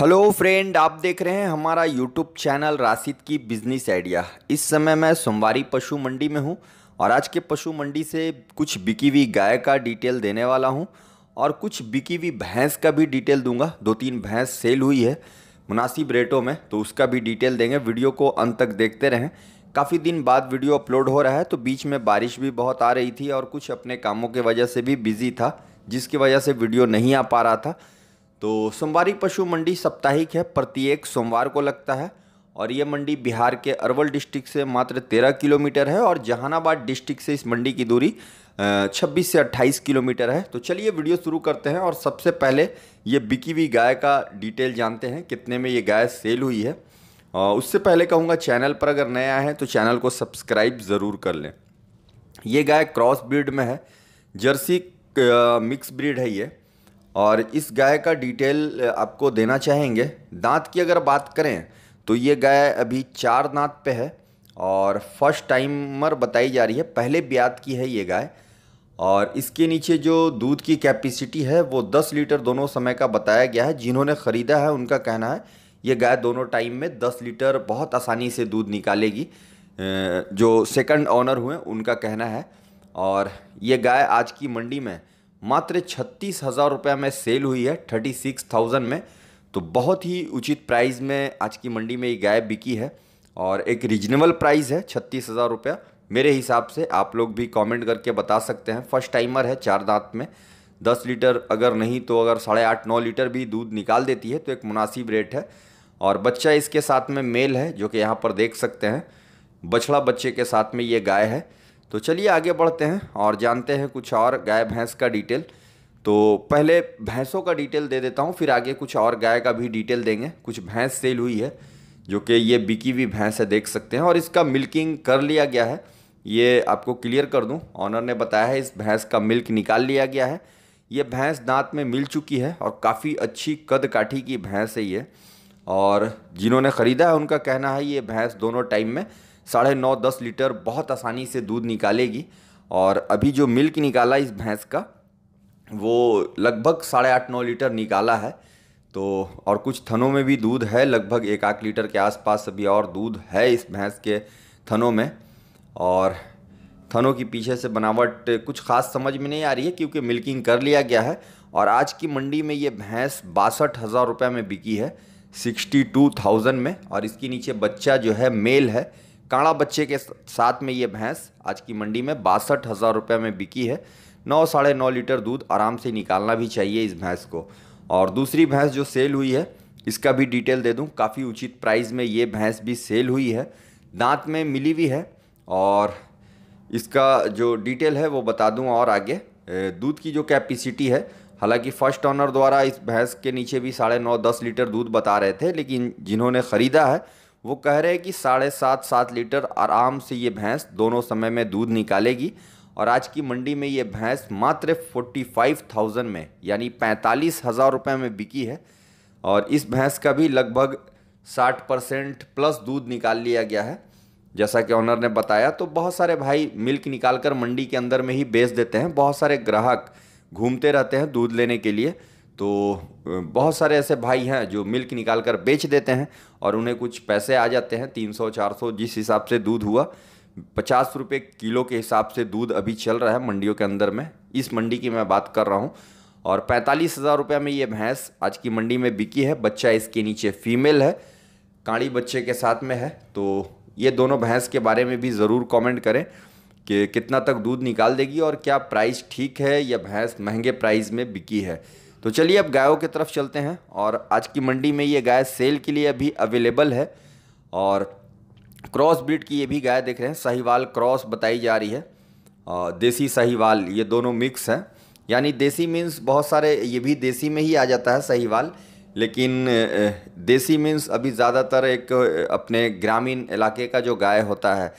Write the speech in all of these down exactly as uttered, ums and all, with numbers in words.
Hello friend, आप देख रहे हैं हमारा यूट्यूब चैनल राशिद की बिज़नेस आइडिया। इस समय मैं सोमवारी पशु मंडी में हूं और आज के पशु मंडी से कुछ बिकी हुई गाय का डिटेल देने वाला हूं और कुछ बिकी हुई भैंस का भी डिटेल दूंगा। दो तीन भैंस सेल हुई है मुनासिब रेटों में, तो उसका भी डिटेल देंगे। वीडियो को अंत तक देखते रहें। काफ़ी दिन बाद वीडियो अपलोड हो रहा है, तो बीच में बारिश भी बहुत आ रही थी और कुछ अपने कामों के वजह से भी बिज़ी था, जिसकी वजह से वीडियो नहीं आ पा रहा था। तो सोमवारी पशु मंडी साप्ताहिक है, प्रत्येक सोमवार को लगता है और ये मंडी बिहार के अरवल डिस्ट्रिक्ट से मात्र तेरह किलोमीटर है और जहानाबाद डिस्ट्रिक्ट से इस मंडी की दूरी छब्बीस से अट्ठाईस किलोमीटर है। तो चलिए वीडियो शुरू करते हैं और सबसे पहले ये बिकी हुई गाय का डिटेल जानते हैं, कितने में ये गाय सेल हुई है। और उससे पहले कहूँगा, चैनल पर अगर नया है तो चैनल को सब्सक्राइब ज़रूर कर लें। ये गाय क्रॉस ब्रीड में है, जर्सी मिक्स ब्रीड है ये, और इस गाय का डिटेल आपको देना चाहेंगे। दांत की अगर बात करें तो ये गाय अभी चार दांत पे है और फर्स्ट टाइमर बताई जा रही है, पहले ब्यात की है ये गाय। और इसके नीचे जो दूध की कैपेसिटी है वो दस लीटर दोनों समय का बताया गया है। जिन्होंने ख़रीदा है उनका कहना है ये गाय दोनों टाइम में दस लीटर बहुत आसानी से दूध निकालेगी, जो सेकंड ओनर हुए उनका कहना है। और ये गाय आज की मंडी में मात्र छत्तीस हज़ार रुपये में सेल हुई है, थर्टी सिक्स थाउजेंड में। तो बहुत ही उचित प्राइस में आज की मंडी में ये गाय बिकी है और एक रीजनेबल प्राइस है छत्तीस हज़ार रुपया मेरे हिसाब से। आप लोग भी कमेंट करके बता सकते हैं। फर्स्ट टाइमर है, चार दांत में दस लीटर अगर नहीं तो अगर साढ़े आठ नौ लीटर भी दूध निकाल देती है, तो एक मुनासिब रेट है। और बच्चा इसके साथ में मेल है, जो कि यहाँ पर देख सकते हैं, बछड़ा बच्चे के साथ में ये गाय है। तो चलिए आगे बढ़ते हैं और जानते हैं कुछ और गाय भैंस का डिटेल। तो पहले भैंसों का डिटेल दे देता हूँ, फिर आगे कुछ और गाय का भी डिटेल देंगे। कुछ भैंस सेल हुई है, जो कि ये बिकी हुई भैंस है, देख सकते हैं, और इसका मिल्किंग कर लिया गया है। ये आपको क्लियर कर दूँ, ऑनर ने बताया है इस भैंस का मिल्क निकाल लिया गया है। ये भैंस दांत में मिल चुकी है और काफ़ी अच्छी कद काठी की भैंस है ये। और जिन्होंने ख़रीदा है उनका कहना है ये भैंस दोनों टाइम में साढ़े नौ दस लीटर बहुत आसानी से दूध निकालेगी। और अभी जो मिल्क निकाला इस भैंस का वो लगभग साढ़े आठ नौ लीटर निकाला है। तो और कुछ थनों में भी दूध है, लगभग एक आठ लीटर के आसपास अभी और दूध है इस भैंस के थनों में। और थनों की पीछे से बनावट कुछ ख़ास समझ में नहीं आ रही है, क्योंकि मिल्किंग कर लिया गया है। और आज की मंडी में ये भैंस बासठ हज़ार रुपये में बिकी है, सिक्सटी टू थाउजेंड में। और इसके नीचे बच्चा जो है मेल है, काड़ा बच्चे के साथ में ये भैंस आज की मंडी में बासठ हज़ार रुपये में बिकी है। नौ साढ़े नौ लीटर दूध आराम से निकालना भी चाहिए इस भैंस को। और दूसरी भैंस जो सेल हुई है इसका भी डिटेल दे दूं, काफ़ी उचित प्राइस में ये भैंस भी सेल हुई है, दांत में मिली हुई है। और इसका जो डिटेल है वो बता दूं और आगे। दूध की जो कैपेसिटी है, हालांकि फ़र्स्ट ऑनर द्वारा इस भैंस के नीचे भी साढ़े नौ दस लीटर दूध बता रहे थे, लेकिन जिन्होंने ख़रीदा है वो कह रहे हैं कि साढ़े सात सात लीटर आराम से ये भैंस दोनों समय में दूध निकालेगी। और आज की मंडी में ये भैंस मात्र फोर्टी फाइव थाउजेंड में यानी पैंतालीस हज़ार रुपये में बिकी है। और इस भैंस का भी लगभग साठ परसेंट प्लस दूध निकाल लिया गया है, जैसा कि ऑनर ने बताया। तो बहुत सारे भाई मिल्क निकाल कर मंडी के अंदर में ही बेच देते हैं, बहुत सारे ग्राहक घूमते रहते हैं दूध लेने के लिए। तो बहुत सारे ऐसे भाई हैं जो मिल्क निकाल कर बेच देते हैं और उन्हें कुछ पैसे आ जाते हैं, तीन सौ चार सौ, जिस हिसाब से दूध हुआ पचास रुपये किलो के हिसाब से दूध अभी चल रहा है मंडियों के अंदर में। इस मंडी की मैं बात कर रहा हूं। और पैंतालीस हज़ार रुपये में ये भैंस आज की मंडी में बिकी है, बच्चा इसके नीचे फीमेल है, काड़ी बच्चे के साथ में है। तो ये दोनों भैंस के बारे में भी ज़रूर कॉमेंट करें कि कितना तक दूध निकाल देगी और क्या प्राइस ठीक है या भैंस महंगे प्राइस में बिकी है। तो चलिए अब गायों की तरफ चलते हैं। और आज की मंडी में ये गाय सेल के लिए अभी अवेलेबल है और क्रॉस ब्रीड की ये भी गाय देख रहे हैं, साहिवाल क्रॉस बताई जा रही है और देसी साहिवाल, ये दोनों मिक्स हैं। यानी देसी मीन्स बहुत सारे, ये भी देसी में ही आ जाता है साहिवाल, लेकिन देसी मीन्स अभी ज़्यादातर एक अपने ग्रामीण इलाके का जो गाय होता है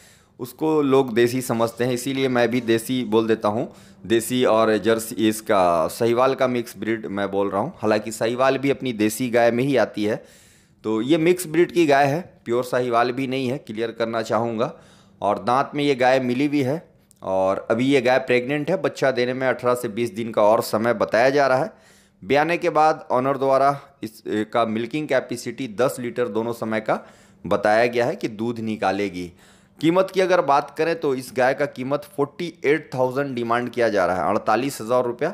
उसको लोग देसी समझते हैं, इसीलिए मैं भी देसी बोल देता हूँ। देसी और जर्सी, इसका साहिवाल का मिक्स ब्रीड मैं बोल रहा हूँ, हालांकि साहिवाल भी अपनी देसी गाय में ही आती है। तो ये मिक्स ब्रीड की गाय है, प्योर साहिवाल भी नहीं है, क्लियर करना चाहूँगा। और दांत में ये गाय मिली भी है और अभी ये गाय प्रेग्नेंट है, बच्चा देने में अठारह से बीस दिन का और समय बताया जा रहा है। ब्याने के बाद ऑनर द्वारा इस का मिल्किंग कैपेसिटी दस लीटर दोनों समय का बताया गया है कि दूध निकालेगी। कीमत की अगर बात करें तो इस गाय का कीमत अड़तालीस हज़ार डिमांड किया जा रहा है, अड़तालीस हज़ार रुपया।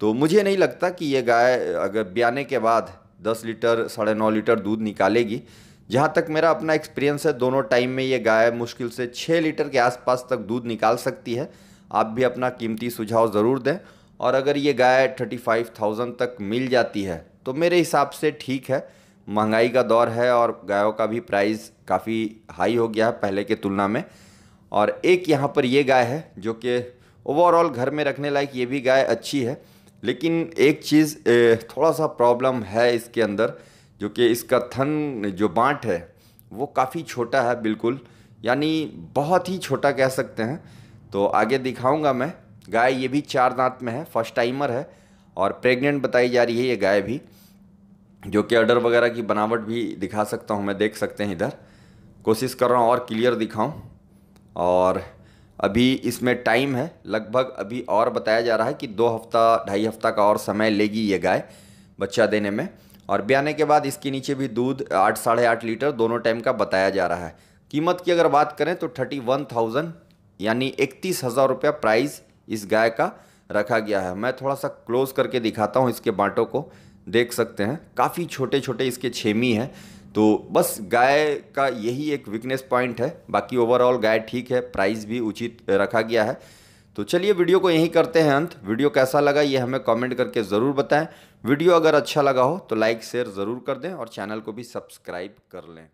तो मुझे नहीं लगता कि ये गाय अगर ब्याने के बाद दस लीटर साढ़े नौ लीटर दूध निकालेगी। जहाँ तक मेरा अपना एक्सपीरियंस है, दोनों टाइम में ये गाय मुश्किल से छः लीटर के आसपास तक दूध निकाल सकती है। आप भी अपना कीमती सुझाव ज़रूर दें। और अगर ये गाय पैंतीस हज़ार तक मिल जाती है तो मेरे हिसाब से ठीक है। महंगाई का दौर है और गायों का भी प्राइस काफ़ी हाई हो गया है पहले के तुलना में। और एक यहाँ पर ये गाय है जो कि ओवरऑल घर में रखने लायक ये भी गाय अच्छी है, लेकिन एक चीज़ थोड़ा सा प्रॉब्लम है इसके अंदर, जो कि इसका थन जो बाँट है वो काफ़ी छोटा है, बिल्कुल यानी बहुत ही छोटा कह सकते हैं। तो आगे दिखाऊंगा मैं। गाय ये भी चार दांत में है, फर्स्ट टाइमर है और प्रेग्नेंट बताई जा रही है ये गाय भी, जो कि ऑर्डर वगैरह की बनावट भी दिखा सकता हूं मैं, देख सकते हैं इधर। कोशिश कर रहा हूं और क्लियर दिखाऊं। और अभी इसमें टाइम है लगभग, अभी और बताया जा रहा है कि दो हफ्ता ढाई हफ्ता का और समय लेगी ये गाय बच्चा देने में। और ब्याने के बाद इसके नीचे भी दूध आठ साढ़े आठ लीटर दोनों टाइम का बताया जा रहा है। कीमत की अगर बात करें तो थर्टी वन थाउजेंड यानी इकतीस हज़ार रुपया प्राइस इस गाय का रखा गया है। मैं थोड़ा सा क्लोज करके दिखाता हूँ, इसके बाँटों को देख सकते हैं, काफ़ी छोटे छोटे इसके छेमी हैं। तो बस गाय का यही एक वीकनेस पॉइंट है, बाकी ओवरऑल गाय ठीक है, प्राइस भी उचित रखा गया है। तो चलिए वीडियो को यहीं करते हैं अंत। वीडियो कैसा लगा ये हमें कमेंट करके ज़रूर बताएं। वीडियो अगर अच्छा लगा हो तो लाइक शेयर ज़रूर कर दें और चैनल को भी सब्सक्राइब कर लें।